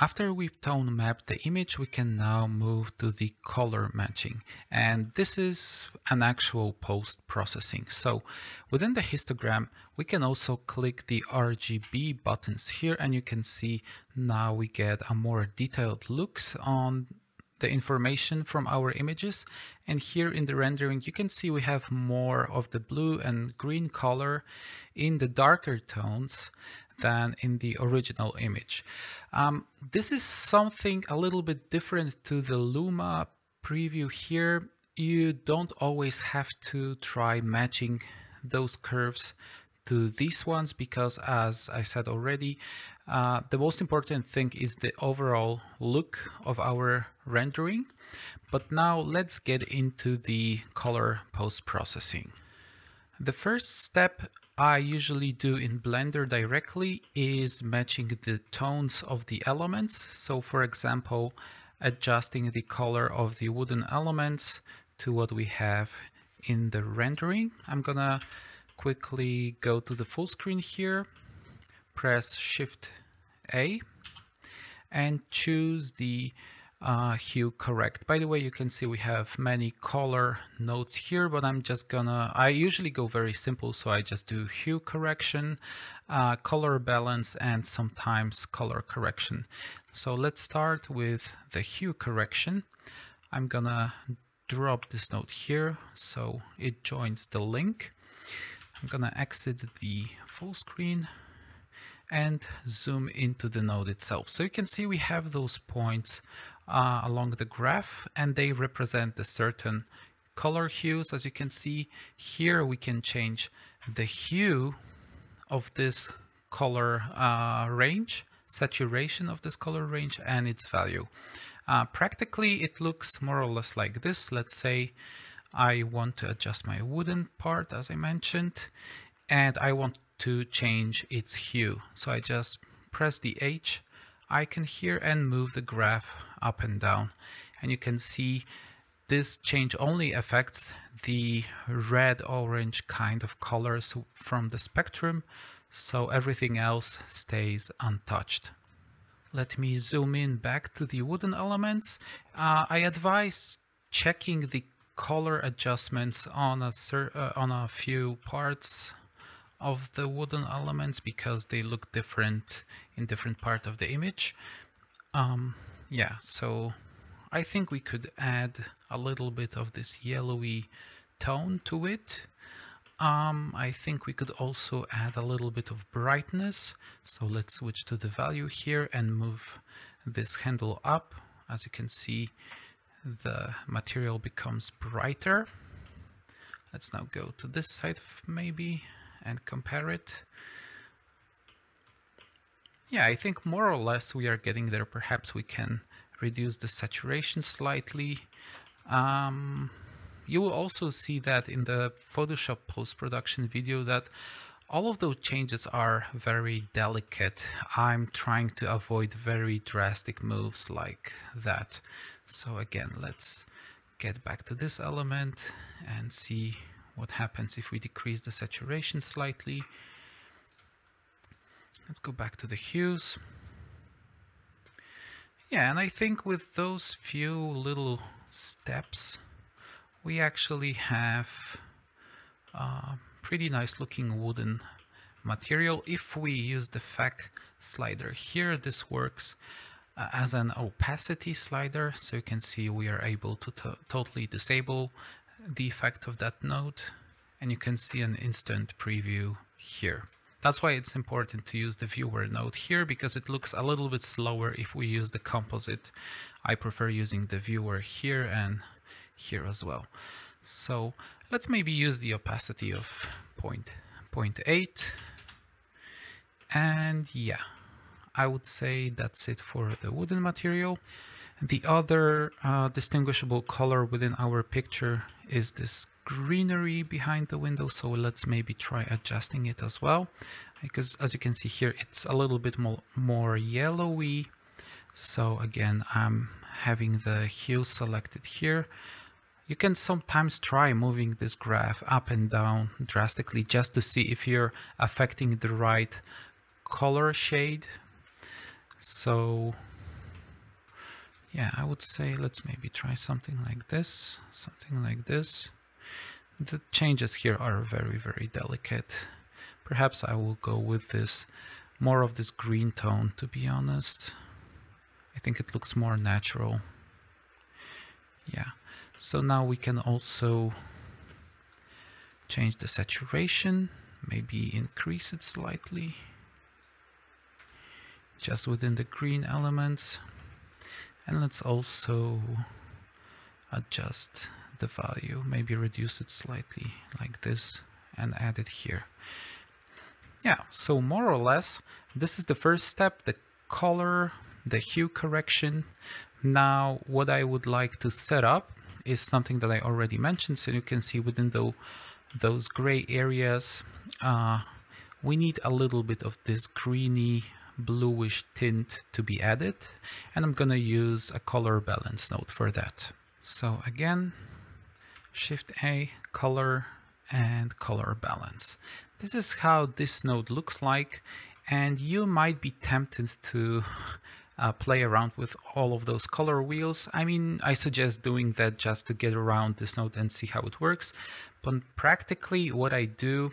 After we've tone mapped the image, we can now move to the color matching. And this is an actual post-processing. So within the histogram, we can also click the RGB buttons here, and you can see now we get a more detailed looks on the information from our images. And here in the rendering, you can see we have more of the blue and green color in the darker tones than in the original image. This is something a little bit different to the Luma preview here. You don't always have to try matching those curves to these ones because, as I said already, the most important thing is the overall look of our rendering. But now let's get into the color post-processing. The first step I usually do in Blender directly is matching the tones of the elements. So for example, adjusting the color of the wooden elements to what we have in the rendering. I'm gonna quickly go to the full screen here, press Shift A, and choose the hue correct. By the way, you can see we have many color nodes here, but I'm just gonna, I usually go very simple, so I just do hue correction, color balance, and sometimes color correction. So let's start with the hue correction. I'm gonna drop this node here so it joins the link. I'm gonna exit the full screen and zoom into the node itself. So you can see we have those points along the graph, and they represent the certain color hues. As you can see here, we can change the hue of this color range, saturation of this color range, and its value. Practically, it looks more or less like this. Let's say I want to adjust my wooden part, as I mentioned, and I want to change its hue. So I just press the H icon here and move the graph up and down. And you can see this change only affects the red-orange kind of colors from the spectrum, so everything else stays untouched. Let me zoom in back to the wooden elements. I advise checking the color adjustments on a few parts of the wooden elements because they look different in different parts of the image. Yeah, so I think we could add a little bit of this yellowy tone to it. I think we could also add a little bit of brightness. So let's switch to the value here and move this handle up. As you can see, the material becomes brighter. Let's now go to this side maybe and compare it. Yeah, I think more or less we are getting there. Perhaps we can reduce the saturation slightly. You will also see that in the Photoshop post-production video that all of those changes are very delicate. I'm trying to avoid very drastic moves like that. So again, let's get back to this element and see what happens if we decrease the saturation slightly. Let's go back to the hues. Yeah, and I think with those few little steps, we actually have a pretty nice looking wooden material. If we use the FAC slider here, this works as an opacity slider. So you can see we are able to totally disable the effect of that node, and you can see an instant preview here. That's why it's important to use the viewer node here, because it looks a little bit slower if we use the composite. I prefer using the viewer here and here as well. So let's maybe use the opacity of 0.8. And yeah, I would say that's it for the wooden material. The other distinguishable color within our picture is this greenery behind the window. So let's maybe try adjusting it as well, because as you can see here, it's a little bit more yellowy. So again, I'm having the hue selected here. You can sometimes try moving this graph up and down drastically just to see if you're affecting the right color shade. So Yeah, I would say let's maybe try something like this, something like this. The changes here are very delicate. Perhaps I will go with this, more of this green tone, to be honest. I think it looks more natural. Yeah, so now we can also change the saturation, maybe increase it slightly, just within the green elements. And let's also adjust the value, maybe reduce it slightly like this and add it here. Yeah, so more or less, this is the first step, the color, the hue correction. Now, what I would like to set up is something that I already mentioned. So you can see within those gray areas, we need a little bit of this greeny, bluish tint to be added, and I'm gonna use a color balance node for that. So again, Shift A, color, and color balance. This is how this node looks like, and you might be tempted to play around with all of those color wheels. I mean, I suggest doing that just to get around this node and see how it works, but practically what I do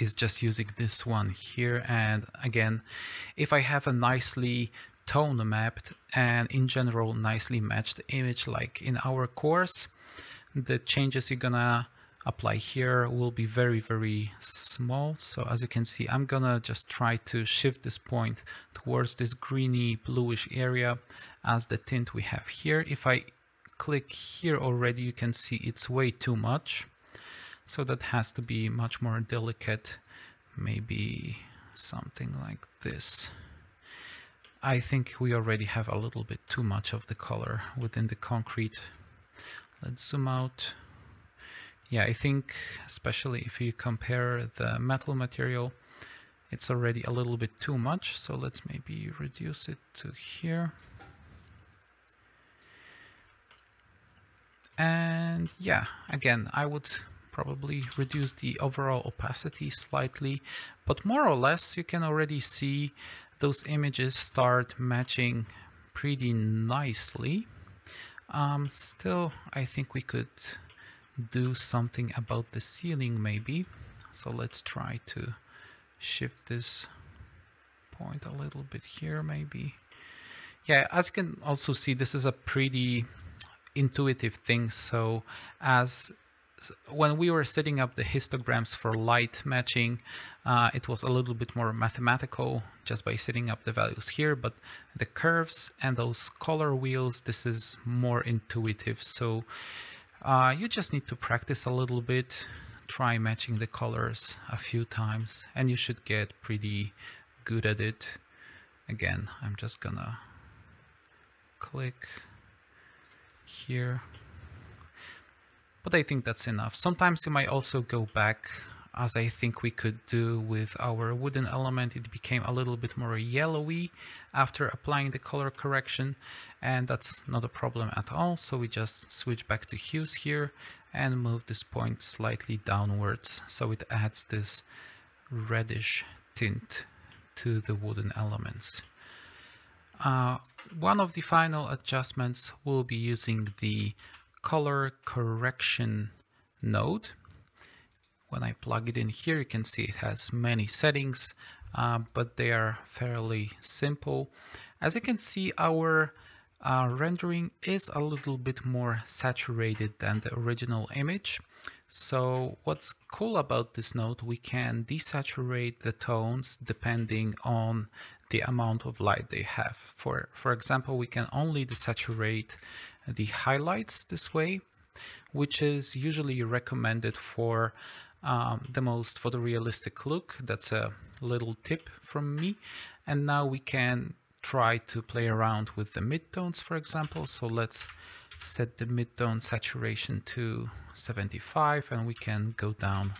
is just using this one here. And again, if I have a nicely tone mapped and in general nicely matched image, like in our course, the changes you're gonna apply here will be very small. So as you can see, I'm gonna just try to shift this point towards this greeny bluish area as the tint we have here. If I click here already, you can see it's way too much. So that has to be much more delicate, maybe something like this. I think we already have a little bit too much of the color within the concrete. Let's zoom out. Yeah, I think especially if you compare the metal material, it's already a little bit too much. So let's maybe reduce it to here. And yeah, again, I would probably reduce the overall opacity slightly, but more or less you can already see those images start matching pretty nicely. Still, I think we could do something about the ceiling maybe. So let's try to shift this point a little bit here maybe. Yeah, as you can also see, this is a pretty intuitive thing. So as when we were setting up the histograms for light matching, it was a little bit more mathematical just by setting up the values here, but the curves and those color wheels, this is more intuitive. So you just need to practice a little bit, try matching the colors a few times, and you should get pretty good at it. Again, I'm just gonna click here. But I think that's enough. Sometimes you might also go back, as I think we could do with our wooden element. It became a little bit more yellowy after applying the color correction, and that's not a problem at all. So we just switch back to hues here and move this point slightly downwards, so it adds this reddish tint to the wooden elements. One of the final adjustments will be using the color correction node. When I plug it in here, you can see it has many settings, but they are fairly simple. As you can see, our rendering is a little bit more saturated than the original image. So what's cool about this node, we can desaturate the tones depending on the amount of light they have. For example, we can only desaturate the highlights this way, which is usually recommended for the most photorealistic look. That's a little tip from me. And now we can try to play around with the midtones, for example. So let's set the midtone saturation to 75, and we can go down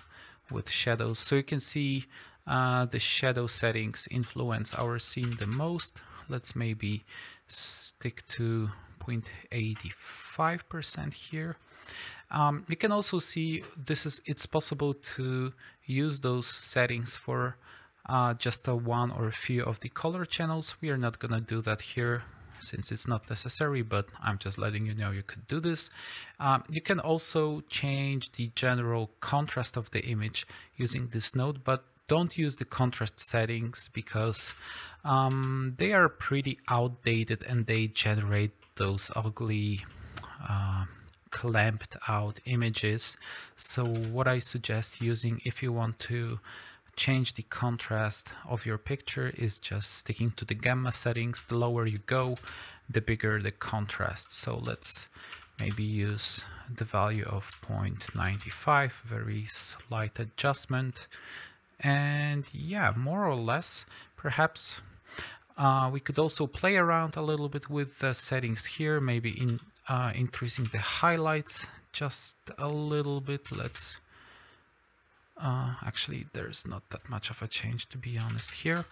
with shadows. So you can see the shadow settings influence our scene the most. Let's maybe stick to 0.85% here. You can also see this is, it's possible to use those settings for just one or a few of the color channels. We are not gonna do that here. since it's not necessary, but I'm just letting you know you could do this. You can also change the general contrast of the image using this node, but don't use the contrast settings because they are pretty outdated and they generate those ugly clamped out images. So what I suggest using if you want to change the contrast of your picture is just sticking to the gamma settings. The lower you go, the bigger the contrast. So let's maybe use the value of 0.95, very slight adjustment. And yeah, more or less, perhaps we could also play around a little bit with the settings here, maybe in increasing the highlights just a little bit. Let's actually, there's not that much of a change, to be honest here.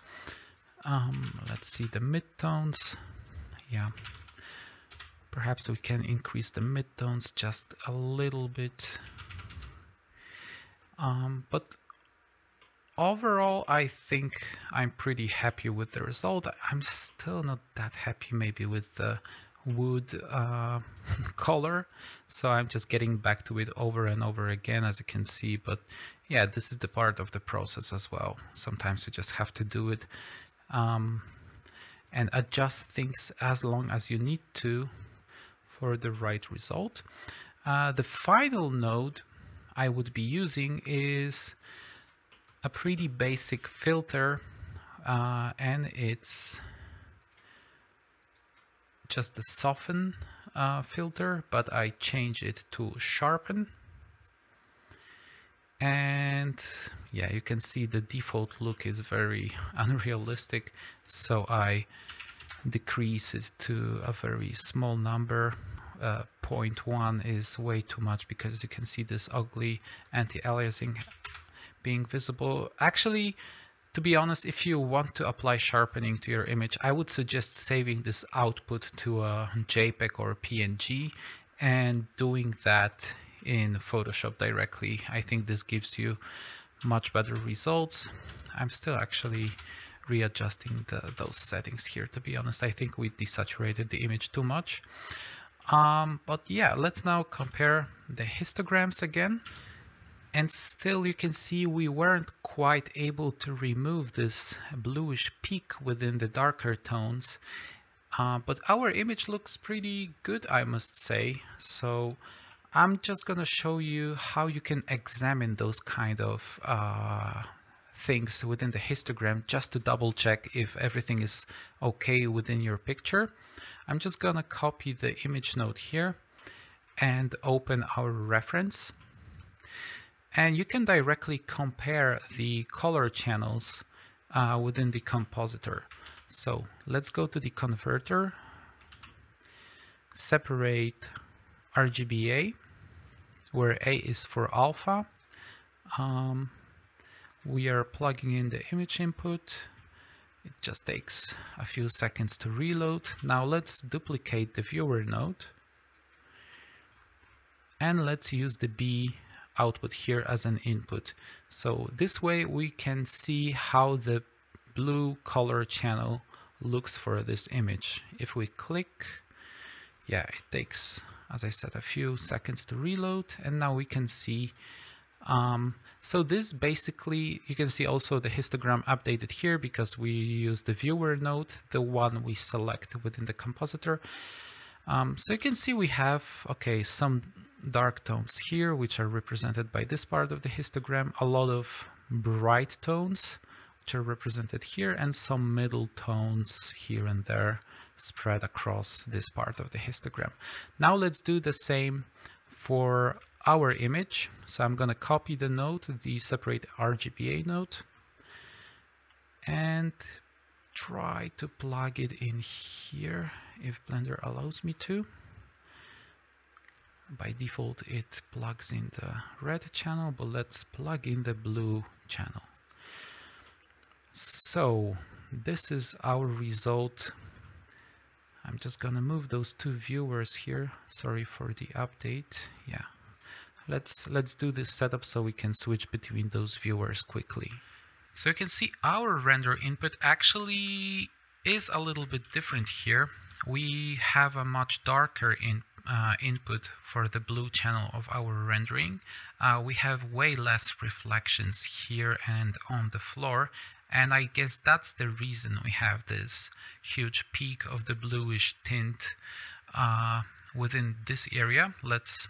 Let's see the midtones. Yeah, perhaps we can increase the midtones just a little bit. But overall, I think I'm pretty happy with the result. I'm still not that happy maybe with the wood color, so I'm just getting back to it over and over again, as you can see. But yeah, this is the part of the process as well. Sometimes you just have to do it and adjust things as long as you need to for the right result. The final node I would be using is a pretty basic filter, and it's just the soften filter, but I change it to sharpen. And yeah, you can see the default look is very unrealistic, so I decrease it to a very small number. 0.1 is way too much because you can see this ugly anti-aliasing being visible. Actually, to be honest, if you want to apply sharpening to your image, I would suggest saving this output to a JPEG or a PNG and doing that in Photoshop directly. I think this gives you much better results. I'm still actually readjusting those settings here, to be honest. I think we desaturated the image too much. But yeah, let's now compare the histograms again. And still you can see we weren't quite able to remove this bluish peak within the darker tones, but our image looks pretty good, I must say. So I'm just gonna show you how you can examine those kind of things within the histogram just to double check if everything is okay within your picture. I'm just gonna copy the image node here and open our reference. And you can directly compare the color channels within the compositor. So let's go to the converter, separate RGBA, where A is for alpha. We are plugging in the image input. It just takes a few seconds to reload. Now let's duplicate the viewer node. And let's use the B output here as an input. So this way we can see how the blue color channel looks for this image. If we click, yeah, it takes, as I said, a few seconds to reload, and now we can see. So this basically, you can see also the histogram updated here because we use the viewer node, the one we select within the compositor. So you can see we have, okay, some dark tones here, which are represented by this part of the histogram, a lot of bright tones, which are represented here, and some middle tones here and there spread across this part of the histogram. Now let's do the same for our image. So I'm going to copy the node, the separate RGBA node, and try to plug it in here if Blender allows me to. By default, it plugs in the red channel, but let's plug in the blue channel. So this is our result. I'm just gonna move those two viewers here. Sorry for the update. Yeah, let's do this setup so we can switch between those viewers quickly. So you can see our render input actually is a little bit different here. We have a much darker input for the blue channel of our rendering. We have way less reflections here and on the floor, and I guess that's the reason we have this huge peak of the bluish tint within this area. Let's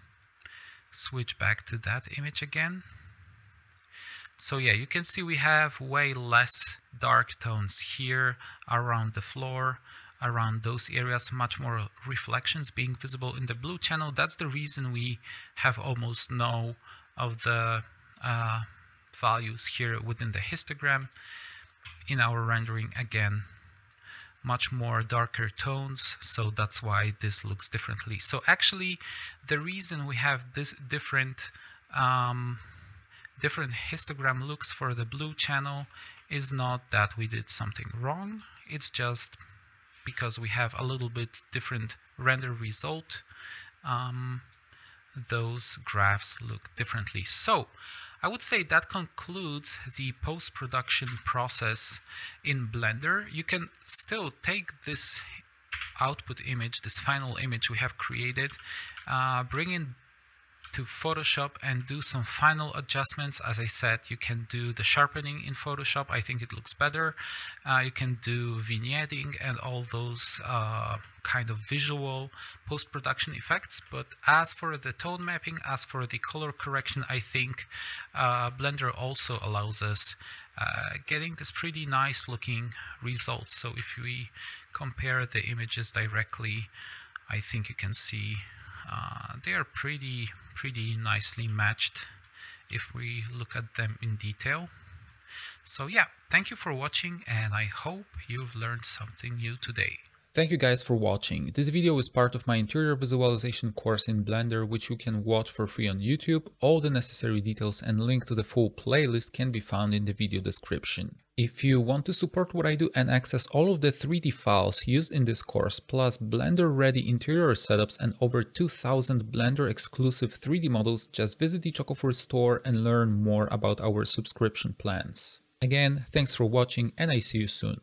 switch back to that image again. So yeah, you can see we have way less dark tones here, around the floor, around those areas, much more reflections being visible in the blue channel. That's the reason we have almost no of the values here within the histogram. In our rendering, again, much more darker tones, so that's why this looks differently. So actually, the reason we have this different histogram looks for the blue channel is not that we did something wrong, it's just because we have a little bit different render result. Those graphs look differently. So I would say that concludes the post-production process in Blender. You can still take this output image, this final image we have created, bring it to Photoshop and do some final adjustments. As I said, you can do the sharpening in Photoshop. I think it looks better. You can do vignetting and all those kind of visual post-production effects. But as for the tone mapping, as for the color correction, I think Blender also allows us getting this pretty nice looking results. So if we compare the images directly, I think you can see they are pretty nicely matched if we look at them in detail. So yeah, thank you for watching, and I hope you've learned something new today. Thank you guys for watching. This video is part of my interior visualization course in Blender, which you can watch for free on YouTube. All the necessary details and link to the full playlist can be found in the video description. If you want to support what I do and access all of the 3D files used in this course, plus Blender-ready interior setups and over 2,000 Blender-exclusive 3D models, just visit the Chocofur store and learn more about our subscription plans. Again, thanks for watching, and I see you soon.